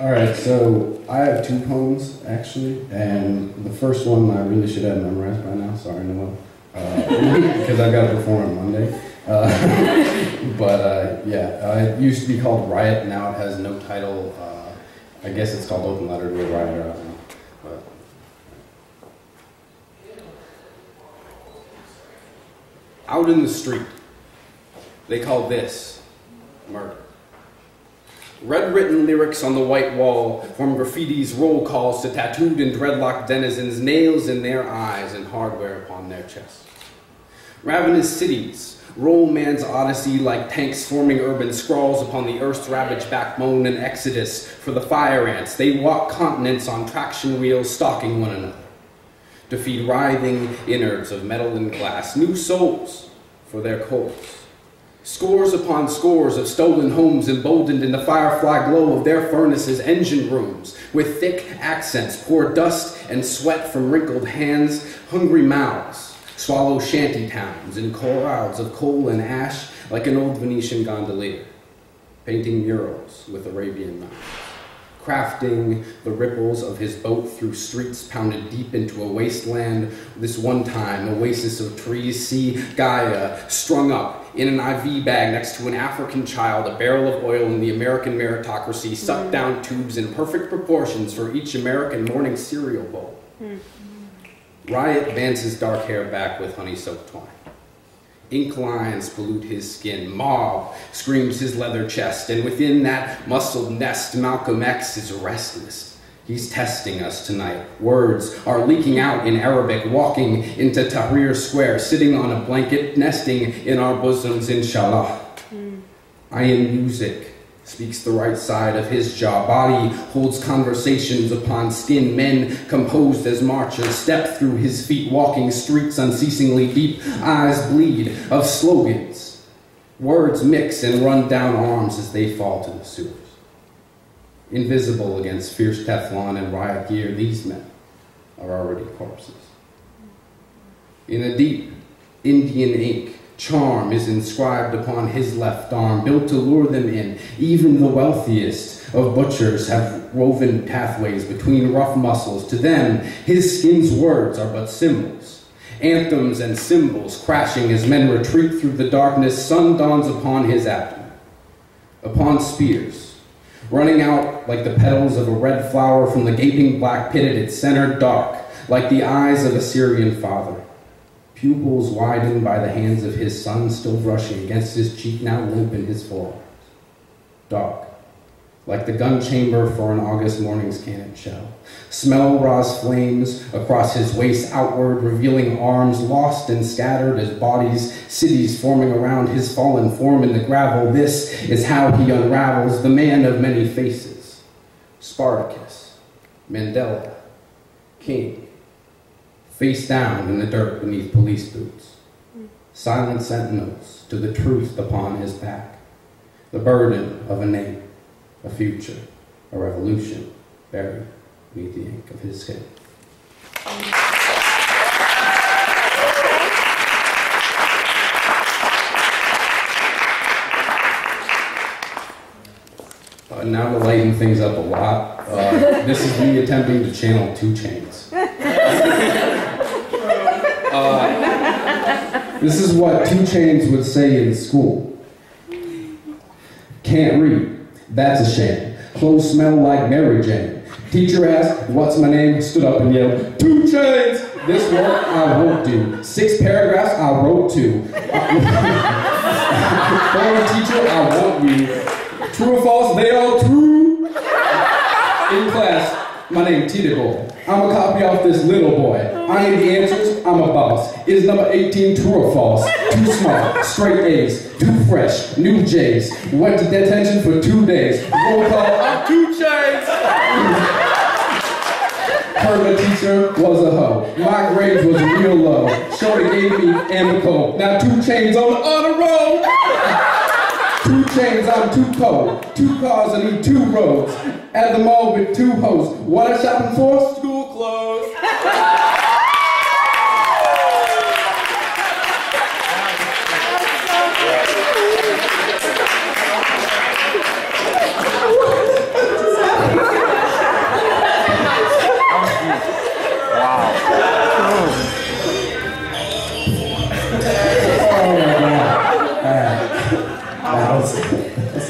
All right, so I have two poems, actually, and the first one I really should have memorized by now. Sorry, Noel, because I've got to perform on Monday. It used to be called Riot, now it has no title. I guess it's called Open Letter to a Rioter, I don't know. But. Out in the street, they call this murder. Red written lyrics on the white wall, from graffitis, roll calls, to tattooed and dreadlocked denizens, nails in their eyes and hardware upon their chests. Ravenous cities roll man's odyssey like tanks forming urban scrawls upon the earth's ravaged backbone and exodus for the fire ants. They walk continents on traction wheels, stalking one another to feed writhing innards of metal and glass, new souls for their coals. Scores upon scores of stolen homes emboldened in the firefly glow of their furnaces, engine rooms with thick accents pour dust and sweat from wrinkled hands. Hungry mouths swallow shanty towns in clouds of coal and ash like an old Venetian gondolier, painting murals with Arabian knives, crafting the ripples of his boat through streets pounded deep into a wasteland, this one time oasis of trees, sea Gaia strung up in an IV bag next to an African child, a barrel of oil in the American meritocracy, sucked down tubes in perfect proportions for each American morning cereal bowl. Riot advances dark hair back with honey-soaked twine. Ink lines pollute his skin. Mob screams his leather chest, and within that muscled nest, Malcolm X is restless. He's testing us tonight. Words are leaking out in Arabic, walking into Tahrir Square, sitting on a blanket, nesting in our bosoms, inshallah. I am music, speaks the right side of his jaw. Body holds conversations upon skin. Men composed as marchers step through his feet, walking streets unceasingly deep. Eyes bleed of slogans. Words mix and run down arms as they fall to the sewers. Invisible against fierce Teflon and riot gear, these men are already corpses. In a deep Indian ink, charm is inscribed upon his left arm, built to lure them in. Even the wealthiest of butchers have woven pathways between rough muscles. To them, his skin's words are but symbols. Anthems and cymbals crashing as men retreat through the darkness. Sun dawns upon his abdomen, upon spears, running out like the petals of a red flower from the gaping black pit at its center, dark like the eyes of a Syrian father. Pupils widened by the hands of his son, still brushing against his cheek, now limp in his forearms. Dark, like the gun chamber for an August morning's cannon shell. Smell Ra's flames across his waist, outward, revealing arms lost and scattered as bodies, cities forming around his fallen form in the gravel. This is how he unravels, the man of many faces. Spartacus, Mandela, King. Face down in the dirt beneath police boots. Silent sentinels to the truth upon his back. The burden of a name, a future, a revolution, buried beneath the ink of his skin. Now to lighten things up a lot, this is me attempting to channel 2 Chainz. This is what 2 Chainz would say in school. Can't read. That's a shame. Clothes smell like Mary Jane. Teacher asked, what's my name? Stood up and yelled, 2 Chainz! This work I won't do. 6 paragraphs I wrote 2. Former teacher, I want you. True or false, they all true. In class, my name Tita. I'm a copy off this little boy. I am the answers, I'm a boss. Is number 18 true or false? Too smart, straight A's, too fresh, new J's. Went to detention for 2 days. Roll call, I'm 2 Chainz! Her teacher was a hoe. My grades was real low. Shorty gave me amicable. Now 2 Chainz on the honor roll! 2 Chainz, I'm too cold. 2 cars, I need 2 roads. At the mall with 2 hosts. What I shopping for? School clothes. else.